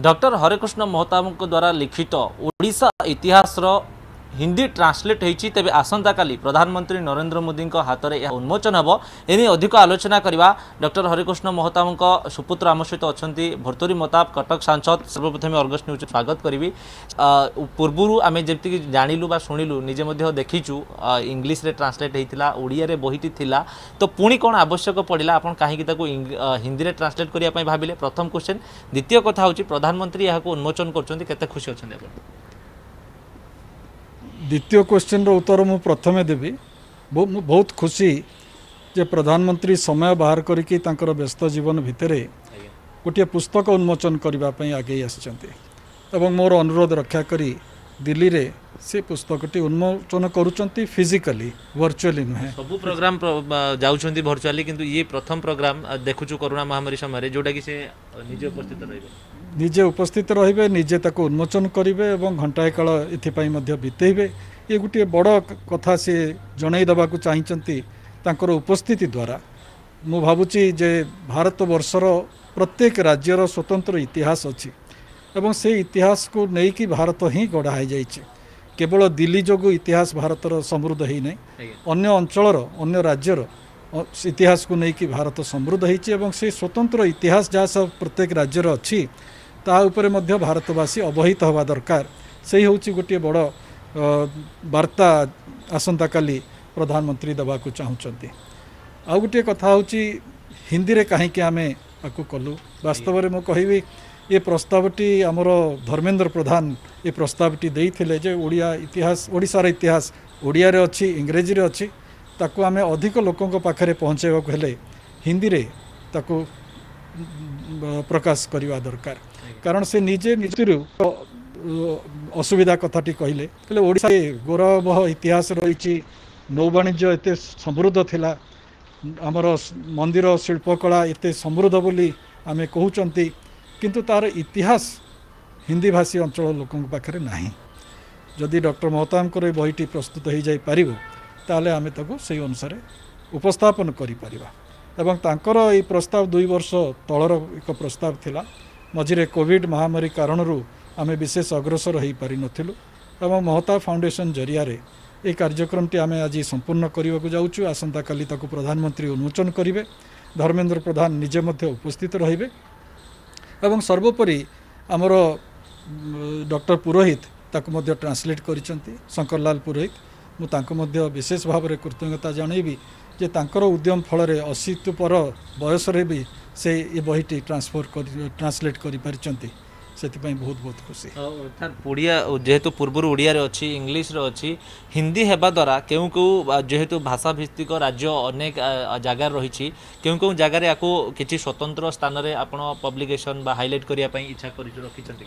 Doctor Harekrishna Mahtab द्वारा लिखित ओडिशा इतिहास हिंदी ट्रांसलेट होती तेज आसंता काली प्रधानमंत्री नरेंद्र मोदी हाथ में यह उन्मोचन हो। एने अधिक आलोचना करवा डॉक्टर हरेकृष्ण महताब सुपुत्र आम सहित अच्छा भर्तृहरि महताब कटक सांसद। सर्वप्रथम अर्गस न्यूज स्वागत करी। पूर्व आम जमीक जाणिलु शुणिलु निजे देखीचु इंग्लीश ट्रांसलेट होता ओडिया बहीटी थिला तो पुणी कौन आवश्यक पड़ा आप कहीं हिंदी में ट्रांसलेट करने भाविले प्रथम क्वेश्चन। द्वितीय कथा हूँ प्रधानमंत्री यहाँ उन्मोचन करते खुशी अच्छा। द्वितीय क्वेश्चन रो उत्तर मु प्रथमे देवी। बहुत खुशी जे प्रधानमंत्री समय बाहर करके तांकर व्यस्त जीवन भितर गोटे पुस्तक उन्मोचन करने आगे आसिछन्ते एवं मोर अनुरोध रक्षा करी दिल्ली रे से पुस्तकटी उन्मोचन करूछन्ती फिजिकली वर्चुअली नुहे। सब प्रोग्राम जाउछन्ती वर्चुअली किंतु ये प्रथम प्रोग्राम देखुछु कोरोना महामारी समय जोटा कि से निजे उपस्थित रहिबे निजे ताको उन्मोचन करेंगे और घंटाए काल ये बीतेबे। ये गोटे बड़ कथा सी जनईदेवा चाहती उपस्थिति द्वारा मु भावुची जे भारत वर्षर प्रत्येक राज्यर स्वतंत्र इतिहास अच्छी एवं से इतिहास को लेकिन भारत ही गढ़ा हो केवल दिल्ली जो इतिहास भारतर समृद्ध है नहीं अन्य अंचल अन्य राज्यर इतिहास को लेकिन भारत समृद्ध होती से स्वतंत्र इतिहास जहाँ सब प्रत्येक राज्यर अच्छी ता उपरे मध्य भारतवासी अवहित हवा दरकार। से हूँ गोटे बड़ वार्ता आसंता काली प्रधानमंत्री देवाक चाहते। आ गोटे कथा हूँ हिंदी में कहीं आम आपको कलु वास्तव में मुझे ये प्रस्तावटी आमर धर्मेंद्र प्रधान ये प्रस्तावटी देते जे ओडिया इतिहास ओडिशार इतिहास ओडिया रे अच्छी इंग्रेजी रे अच्छी ताको आमे अधिक लोकों पाखे पहुँचाइवाक हेले हिंदी रे ताको प्रकाश करवा दरकार कारण से निजे निजर असुविधा कथाटी कहले कहले ओडिशा गौरव इतिहास रही नौवाणिज्य एत समृद्ध थिला आमर मंदिर शिल्पकला एत समृद्ध बोली आमे कहउचंती किंतु तार इतिहास हिंदी भाषी अंचल लोकों पाखे नाही। जदि डॉक्टर महताब को बहीटी प्रस्तुत हो जाई पारिबो ताले आमे ताको सेही अनुसार उपस्थापन करि परिबा। एवं तांकर ए प्रस्ताव 2 वर्ष तलर एक प्रस्ताव थिला मझिरे कोविड महामारी कारण आमे विशेष अग्रसर हो पारि नथिलु एवं महताब फाउंडेशन जरिया रे ए कार्यक्रम टी आमे आज संपूर्ण करिवा को जाउछु। आसंता काली ताको प्रधानमंत्री उन्मोचन करिवे। धर्मेंद्र प्रधान निजे मध्ये उपस्थित रहिबे एवं सर्वोपरि आमर डॉक्टर पुरोहित ताको मध्ये ट्रांसलेट करिसंती शंकरलाल पुरोहित मु तांको मध्ये विशेष भाव में कृतज्ञता जणैबी जे तांकर उद्यम फल रे 80 पर बयस रे भी से ये बहीटी ट्रांसलेट करि परिचंती सेतिपाई बहुत बहुत खुशी। अर्थात ओडिया जेहेतु पूर्व ओडिया रे अछि इंग्लिश रे अछि हिंदी हेबा द्वारा केउ केउ जेहेतु भाषा भित्तिक राज्य अनेक जगह रही छि केउ केउ जगह रे आको किछि स्वतंत्र स्थान रे आपण पब्लिकेशन बा हाईलाइट करिया पई इच्छा करि रखिचंती।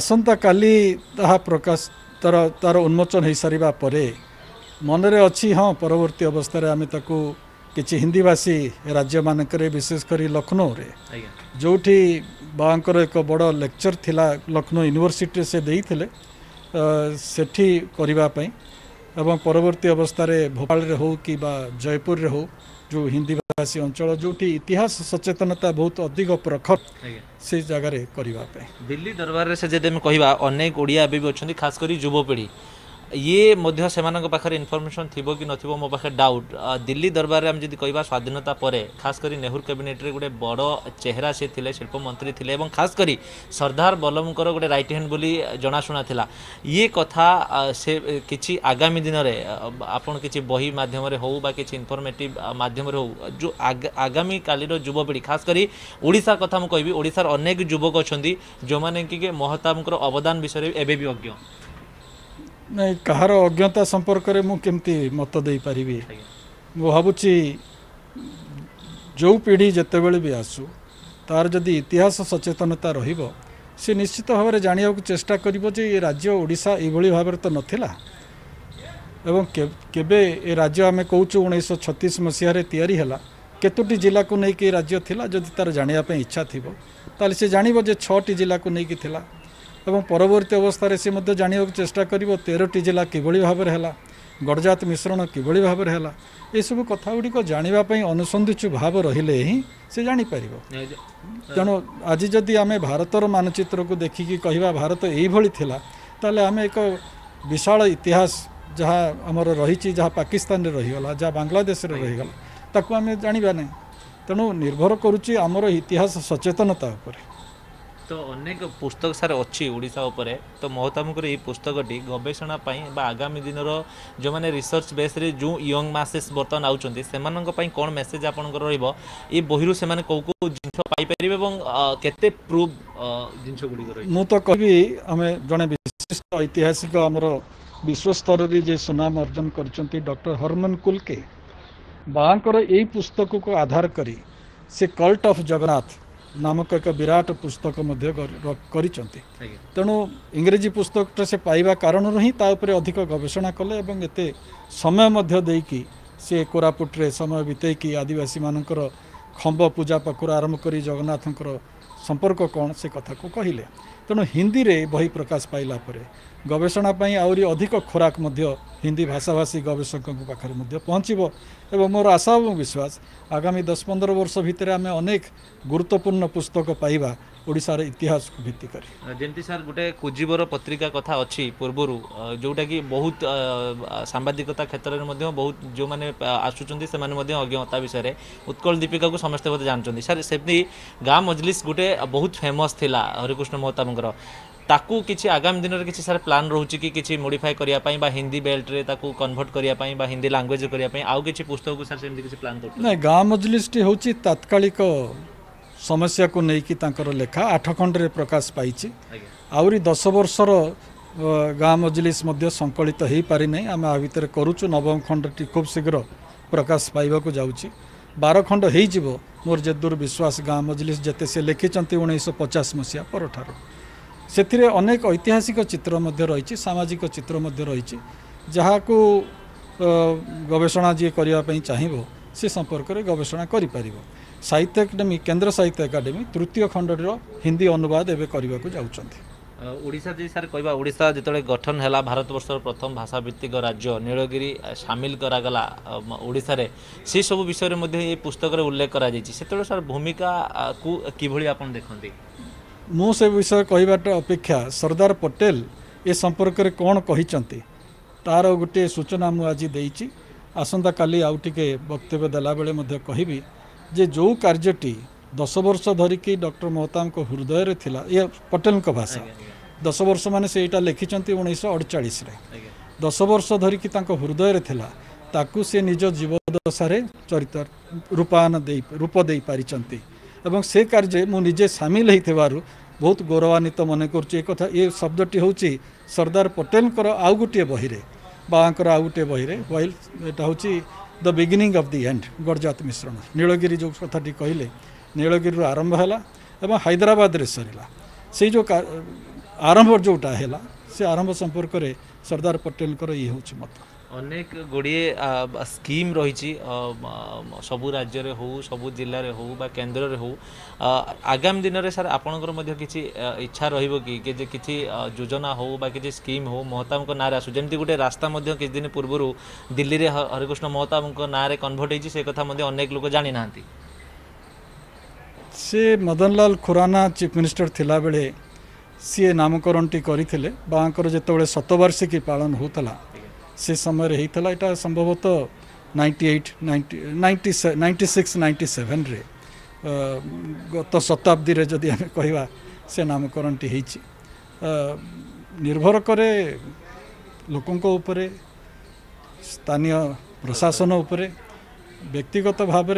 आसंता काली ताहा प्रकाश तार उन्मोचन हो सारा पर मनरे अच्छी हाँ परवर्ती अवस्था आम ताकू किसी हिंदीभाषी राज्य मानक विशेषकर लखनऊ रे जोठी बांकर एक बड़ लेक्चर थिला लखनऊ यूनिवर्सिटी से देते सेठी करने एवं परवर्ती अवस्था भोपाल रे हो कि जयपुर रे हो जो हिंदीभाषी अंचल जो इतिहास सचेतनता बहुत अधिक प्रखर से जगह करने दिल्ली दरबार से जब कहवा अनेक ओडिया भी अच्छा खास करी युवपीढ़ी ये मध्य सेमानक पाखरे इनफॉरमेशन थिबो कि नथिबो मो पाखे डाउट। दिल्ली दरबार में जब कहवा स्वाधीनता पर खास करी नेहरू कैबिनेट रे गोटे बड़ चेहरा से थिले शिल्प मंत्री थिले एवं खास करी सरदार बल्लभंकर गोटे राइट हैंड बोली जनाशुना थिला। ये कथा से किसी आगामी दिन रे आपण किसी बही माध्यम रे हो बा किसी इनफॉर्मेटिव माध्यम रे हो जो आगामी कालीर युवपीढ़ी खास करी ओडिशा कथा मु कहबी ओडिशार अनेक युवक अच्छी जो माने कि महताबंकर अवदान विषय एबे भी अज्ञ नहीं कहार अज्ञता संपर्क में मुझे मत दे पारि मु भावुची जो पीढ़ी जिते बड़े भी आसू तार जदि इतिहास सचेतनता रे निश्चित भाव में जाना चेष्टा कर राज्य ओडिशा ये भाव तो नाला एवं केबे ए राज्य आम कहूँ 1936 मसीह या केतोटी जिला को लेकिन राज्य थिला जदि तार जानापी इच्छा थी ताल से जानव जे 6 जिला को लेकिन थिला एवं परवर्ती अवस्था से जाना चेष्टा कर 13 जिला किभली भाव में है गड़जात मिश्रण किभली भाव है यू कथा गुड़िक जानापी अनुसंधिचु भाव रही से जापर तेणु आज जदि आम भारतर मानचित्र को देखिकी कह भारत यही ताले आम एक विशाल इतिहास जहाँ आमर रही पाकिस्तान रहीगला जहाँ बांग्लादेश रहीगला ताकू आम जाना ना तेणु निर्भर करुच्ची आमर इतिहास सचेतनता तो अनेक पुस्तक सारे अच्छी ओडिशा उपरे तो महताबंकर ये पुस्तकटी गवेषणा आगामी दिन जो मैंने रिसर्च बेस रे जो यंग मासेस बर्तमान आउछन्ती सेमानंक पई कोन मेसेज आपन कर रहइबो ए बहिरु सेमाने कोकु जिंस पाई परिबे एवं केते प्रूफ जिंस गुडी कर मु तो कहबी हमें जने विशिष्ट ऐतिहासिक हमर विश्व स्तर रे जे सुनाम अर्जन करछन्ती डॉक्टर हरमन कुलके बांकर एई पुस्तक को आधार करी से कल्ट ऑफ जगन्नाथ नामक एक विराट पुस्तक करेणु इंग्रेजी पुस्तक से पाइबा कारण ही तापर अधिक गवेषणा कले एवं ये समय मध्य देकी से कोरापुटे समय बीतईकि आदिवासी मानकर खंब पूजा पाखर आरंभ कर जगन्नाथ संपर्क कौन से कथा को कहले तेणु हिंदी रे बही प्रकाश पाइला परे गवेषणा पई आउरी अधिक खोराक हिंदी भाषाभाषी गवेषकों पाखे पहुँचब एवं मोर आशा और विश्वास आगामी 10-15 वर्ष भितर आम अनेक गुरुत्वपूर्ण पुस्तक पाइबा ओडिशार इतिहास को भित्ति करी जेमती सर गोटे कुजीबर पत्रिका कथा अच्छी पूर्वर जोटा कि बहुत सांबादिकता क्षेत्र में बहुत जो मैंने आसुच्च से अज्ञता विषय उत्कल दीपिका को समस्ते बोलते जानते सर सेमती गाँ मजलिस गोटे बहुत फेमस थिला हरेकृष्ण महताबंकर ताकू किसी आगामी दिन में किसी सारे प्लान रोचे कि किसी मोडिफाई करने बा हिंदी बेल्ट रे ताकू कन्वर्ट करने बा हिंदी लैंग्वेज करने आउ किसी पुस्तक को सर किसी प्लान ना गाँ मजलिस टी होची तात्कालिक समस्या को लेकिन तांकर लेखा 8 खंडे प्रकाश पाई आउरी 10 वर्षर गाँ मजलिस संकलित हो पारि नहीं आम आ भितर करुचु 9 खंडटी खूब शीघ्र प्रकाश पाइबाकू जाउची 12 खंड हो मोर जेदूर विश्वास गाँ मजलिस जेते से लिखिंट 1950 मसीहा परठार से अनेक ऐतिहासिक चित्र रही सामाजिक चित्र रही जहाँ को गवेषणा जी करने चाहिए से संपर्क में गवेषणा कर साहित्य अकाडेमी केंद्र साहित्य अकाडेमी 3य खंडर हिंदी अनुवाद एवं करने को जाऊँगी ओडिशा जी सर कहवा ओडिशा जितने गठन है भारतवर्षर प्रथम भाषा भित्तिक राज्य नीलगिरी सामिल करागला ओडिशा रे से सब विषय में ये पुस्तक उल्लेख कर सर भूमिका को किभली आपन देखते मु से विषय कहवाटा अपेक्षा सरदार पटेल ए संपर्क में कौन कहते तार गोटे सूचना मुझे आसंता काली आउ टिके वक्तव्य देला बेले कहबी जे जो कार्यटी 10 वर्ष धरिकी डॉक्टर महताब हृदय रे थिला ये पटेल भाषा 10 वर्ष माने से एटा लिखिचंती 1948 रे 10 वर्ष धरिकी हृदय रे थिला ताकू से निज जीवदशा रे चरित्र रूप दे पारिचंती एवं से कार्य मु निजे शामिल होइथिबारु बहुत गौरवान्वित मन करुछि ए कथा ए शब्दटी होउछि सरदार पटेलकर आउ गोटे बहिरे बांकर आउ गोटे बहिरे व्हाइल एटा होउछि the beginning of the end गड़जात मिश्रण नीलगिरी जो कथाटी कहले नीलगिरी आरंभ है हैदराबाद रे सरला से जो आरंभ जोटा है से आरंभ संपर्क रे सरदार पटेल ये होची मत अनेक गुड़िए स्कीम रही सबू राज्य रे हो सबू जिले रे हो बा केंद्र रे हो आगामी दिन में सर आपणकर मध्य किछि इच्छा रहिबो कि जे किछि योजना हो बा किछि स्कीम हो महताब को नारे आसु जेमती गोटे रास्ता मध्य किछि दिन पूर्व दिल्ली रे हरेकृष्ण महताब को नारे कन्वर्ट होइछि से कथा मध्य अनेक लोक जानि नाहंती से मदनलाल खुराना चीफ मिनिस्टर थिला बेले सी नामकरणटी करथिले बांकर जेतबेले 100 वार्षिकी पालन होतला से समय होता यहाँ संभवतः 96-97 रे गत शताब्दी रे जदि आम कह से नामकरणटी निर्भर करे लोकों उपरे स्थानीय प्रशासन उपरे व्यक्तिगत भाव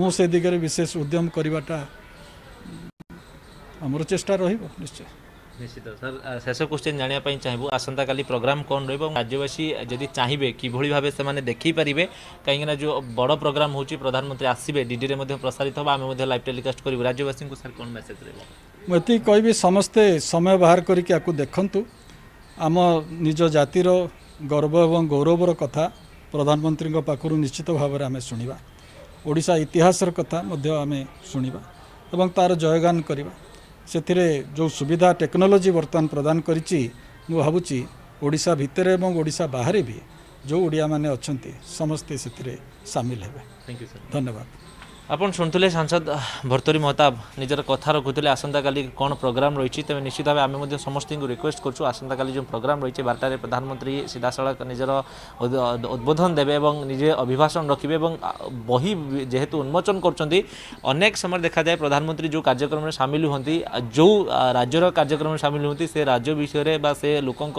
मु से दिगरे विशेष उद्यम करवाटा हमर चेष्टा रहिबो निश्चित सर शेष क्वेश्चन जानापी चाहूँ आसंता काली प्रोग्राम कौन राज्यवासी जदि चाहिए किभली भाव से मैंने देखिपारे कहीं जो बड़ प्रोग्राम हो प्रधानमंत्री आसबे डीडी में प्रसारित होगा आम लाइव टेलीकास्ट करूँ राज्यवासी को सर कौन मेसेज रही कहबी समस्ते समय बाहर करके आपको देखूँ आम निज जातिर गर्व और गौरवर कथा प्रधानमंत्री पाखु निश्चित भाव में आम शुणा ओडिशा इतिहास कथा आम शुणा और तार जयगान करवा से जो सुविधा टेक्नोलोजी वर्तमान प्रदान करी मु भावुची ओडिशा भितरे एवं ओडिशा बाहरे भी जो ओडिया माने अच्छन्ति समस्ते सेतिरे सामिल हेबे। थैंक यू सर, धन्यवाद। आपन शुणुले सांसद भर्तृहरि महताब निजर कथा रखुले आसंता काली कौन प्रोग्राम रही तेज निश्चित भाव आम समस्त को रिक्वेस्ट करूँ आसंता काली जो प्रोग्राम रही है बारटार प्रधानमंत्री सीधासख निजर उद्बोधन देवे और निजे अभिभाषण रखिए और बही जेहेतु उन्मोचन करनेक समय देखा जाए प्रधानमंत्री जो कार्यक्रम में सामिल होती जो राज्यर कार्यक्रम में सामिल होती से राज्य विषय से लोकों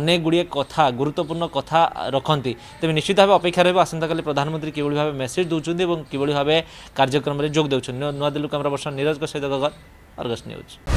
अनेक गुड़े कथा गुरुत्वपूर्ण कथा रखती तेज निश्चित भाव अपेक्षा रही आसंता काली प्रधानमंत्री किभ भाव मेसेज दूसरी किभली भाव कार्यक्रम में जोग देउछन। नूआदिल्ली कैमरा पर्सन नीरज सहित गगन, अर्गस न्यूज।